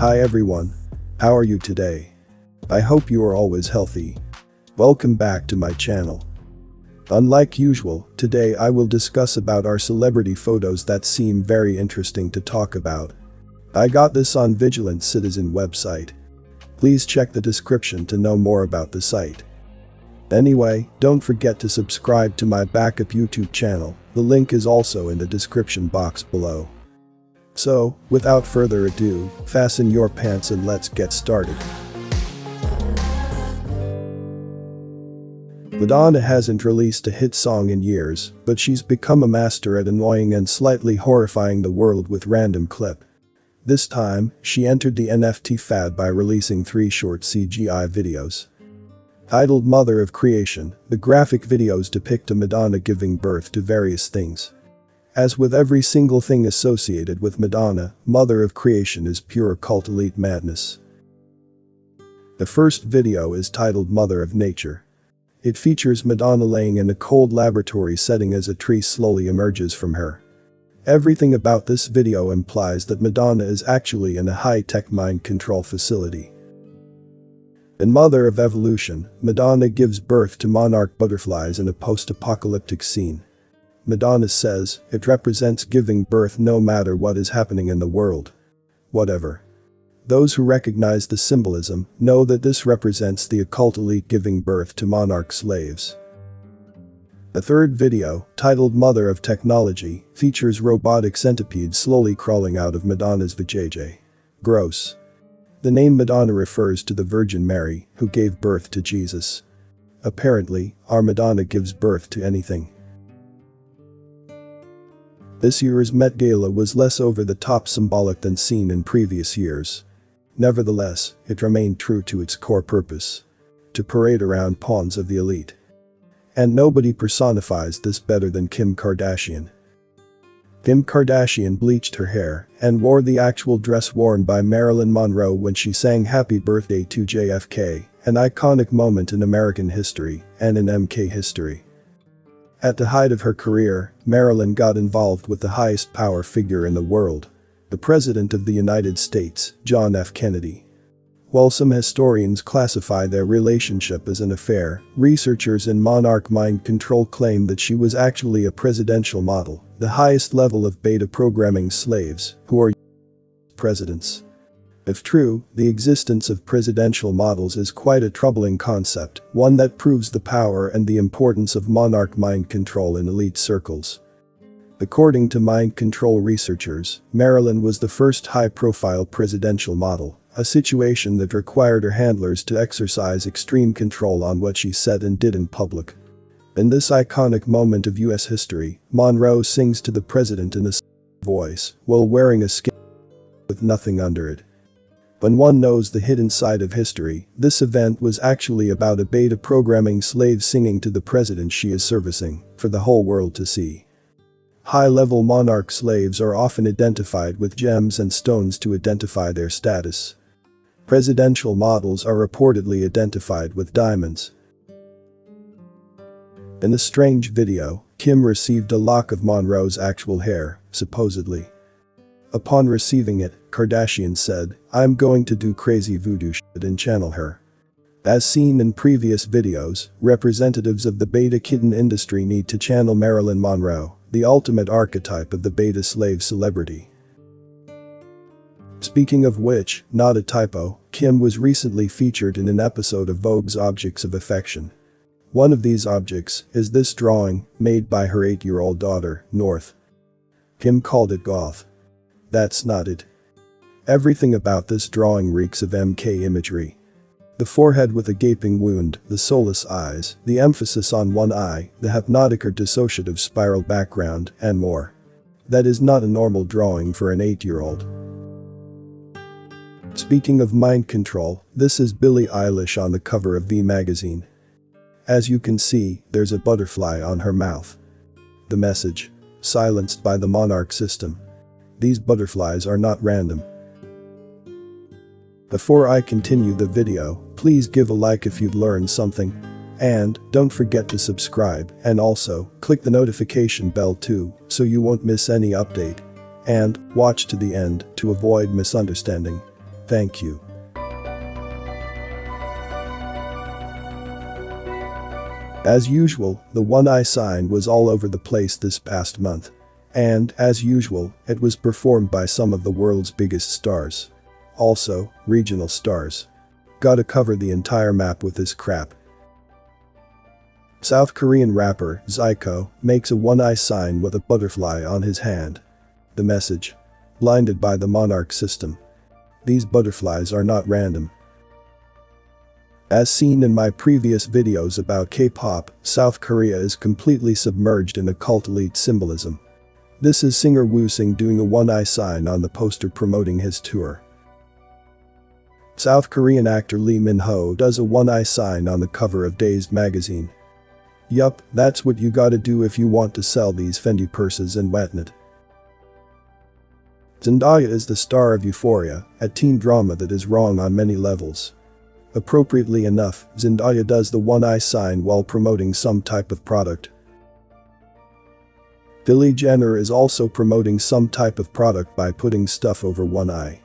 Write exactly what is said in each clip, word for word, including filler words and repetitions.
Hi everyone. How are you today? I hope you are always healthy. Welcome back to my channel. Unlike usual, today I will discuss about our celebrity photos that seem very interesting to talk about. I got this on Vigilant Citizen website. Please check the description to know more about the site. Anyway, don't forget to subscribe to my backup YouTube channel, the link is also in the description box below. So, without further ado, fasten your pants and let's get started. Madonna hasn't released a hit song in years, but she's become a master at annoying and slightly horrifying the world with random clip. This time, she entered the N F T fad by releasing three short C G I videos. Titled Mother of Creation, the graphic videos depict a Madonna giving birth to various things. As with every single thing associated with Madonna, Mother of Creation is pure cult elite madness. The first video is titled Mother of Nature. It features Madonna laying in a cold laboratory setting as a tree slowly emerges from her. Everything about this video implies that Madonna is actually in a high-tech mind control facility. In Mother of Evolution, Madonna gives birth to monarch butterflies in a post-apocalyptic scene. Madonna says, it represents giving birth no matter what is happening in the world. Whatever. Those who recognize the symbolism know that this represents the occult elite giving birth to monarch slaves. The third video, titled Mother of Technology, features robotic centipedes slowly crawling out of Madonna's vajayjay. Gross. The name Madonna refers to the Virgin Mary, who gave birth to Jesus. Apparently, our Madonna gives birth to anything. This year's Met Gala was less over-the-top symbolic than seen in previous years. Nevertheless, it remained true to its core purpose. To parade around pawns of the elite. And nobody personifies this better than Kim Kardashian. Kim Kardashian bleached her hair and wore the actual dress worn by Marilyn Monroe when she sang Happy Birthday to J F K, an iconic moment in American history and in M K history. At the height of her career, Marilyn got involved with the highest power figure in the world, the President of the United States, John F. Kennedy. While some historians classify their relationship as an affair, researchers in Monarch Mind Control claim that she was actually a presidential model, the highest level of beta programming slaves, who are presidents. If true, the existence of presidential models is quite a troubling concept, one that proves the power and the importance of monarch mind control in elite circles. According to mind control researchers, Marilyn was the first high-profile presidential model, a situation that required her handlers to exercise extreme control on what she said and did in public. In this iconic moment of U S history, Monroe sings to the president in a voice while wearing a skin with nothing under it. When one knows the hidden side of history, this event was actually about a beta programming slave singing to the president she is servicing, for the whole world to see. High-level monarch slaves are often identified with gems and stones to identify their status. Presidential models are reportedly identified with diamonds. In the strange video, Kim received a lock of Monroe's actual hair, supposedly. Upon receiving it, Kardashian said, "I'm going to do crazy voodoo shit and channel her." As seen in previous videos, representatives of the beta kitten industry need to channel Marilyn Monroe, the ultimate archetype of the beta slave celebrity. Speaking of which, not a typo, Kim was recently featured in an episode of Vogue's Objects of Affection. One of these objects is this drawing, made by her eight-year-old daughter, North. Kim called it goth. That's not it. Everything about this drawing reeks of M K imagery. The forehead with a gaping wound, the soulless eyes, the emphasis on one eye, the hypnotic or dissociative spiral background, and more. That is not a normal drawing for an eight-year-old. Speaking of mind control, this is Billie Eilish on the cover of V Magazine. As you can see, there's a butterfly on her mouth. The message: silenced by the monarch system. These butterflies are not random. Before I continue the video, please give a like if you've learned something. And don't forget to subscribe and also click the notification bell too, so you won't miss any update. And watch to the end to avoid misunderstanding. Thank you. As usual, the one I signed was all over the place this past month. And, as usual, it was performed by some of the world's biggest stars. Also, regional stars. Gotta cover the entire map with this crap. South Korean rapper Zico makes a one-eye sign with a butterfly on his hand. The message: blinded by the monarch system. These butterflies are not random. As seen in my previous videos about K-pop, South Korea is completely submerged in occult elite symbolism. This is singer Woo-sing doing a one-eye sign on the poster promoting his tour. South Korean actor Lee Min-ho does a one-eye sign on the cover of Dazed magazine. Yup, that's what you gotta do if you want to sell these Fendi purses and whatnot. Zendaya is the star of Euphoria, a teen drama that is wrong on many levels. Appropriately enough, Zendaya does the one-eye sign while promoting some type of product. Kylie Jenner is also promoting some type of product by putting stuff over one eye.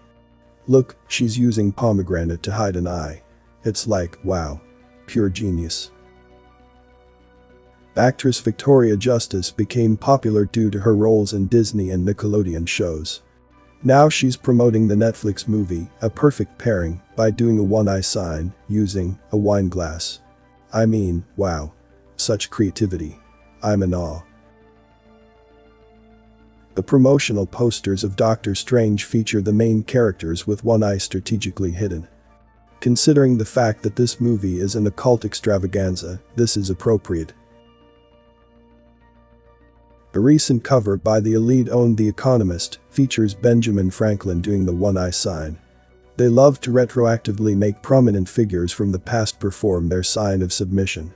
Look, she's using pomegranate to hide an eye. It's like, wow. Pure genius. Actress Victoria Justice became popular due to her roles in Disney and Nickelodeon shows. Now she's promoting the Netflix movie, A Perfect Pairing, by doing a one-eye sign, using a wine glass. I mean, wow. Such creativity. I'm in awe. The promotional posters of Doctor Strange feature the main characters with one eye strategically hidden. Considering the fact that this movie is an occult extravaganza, this is appropriate. A recent cover by the elite-owned The Economist features Benjamin Franklin doing the one-eye sign. They love to retroactively make prominent figures from the past perform their sign of submission.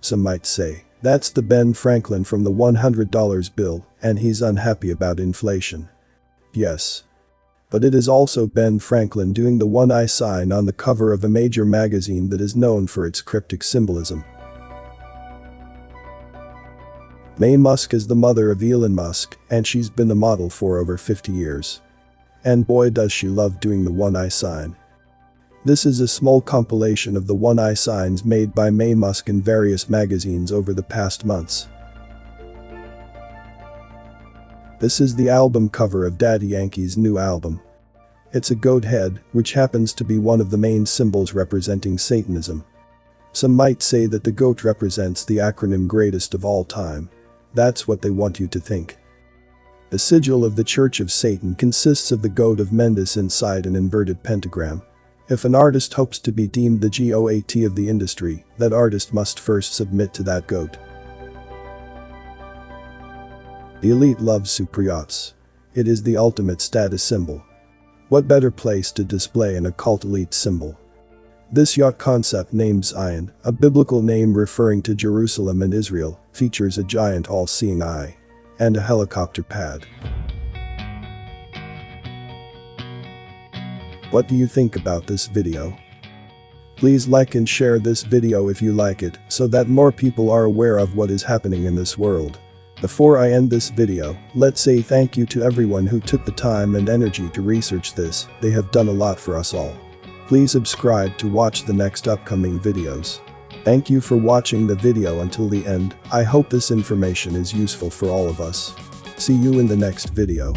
Some might say, that's the Ben Franklin from the one hundred dollar bill, and he's unhappy about inflation. Yes. But it is also Ben Franklin doing the one-eye sign on the cover of a major magazine that is known for its cryptic symbolism. Mae Musk is the mother of Elon Musk, and she's been a model for over fifty years. And boy does she love doing the one-eye sign. This is a small compilation of the one-eye signs made by Mae Musk in various magazines over the past months. This is the album cover of Daddy Yankee's new album. It's a goat head, which happens to be one of the main symbols representing Satanism. Some might say that the goat represents the acronym greatest of all time. That's what they want you to think. The sigil of the Church of Satan consists of the goat of Mendes inside an inverted pentagram. If an artist hopes to be deemed the GOAT of the industry, that artist must first submit to that goat. The elite loves super yachts. It is the ultimate status symbol. What better place to display an occult elite symbol? This yacht concept named Zion, a biblical name referring to Jerusalem and Israel, features a giant all-seeing eye. And a helicopter pad. What do you think about this video? Please like and share this video if you like it, so that more people are aware of what is happening in this world. Before I end this video, let's say thank you to everyone who took the time and energy to research this. They have done a lot for us all. Please subscribe to watch the next upcoming videos. Thank you for watching the video until the end. I hope this information is useful for all of us. See you in the next video.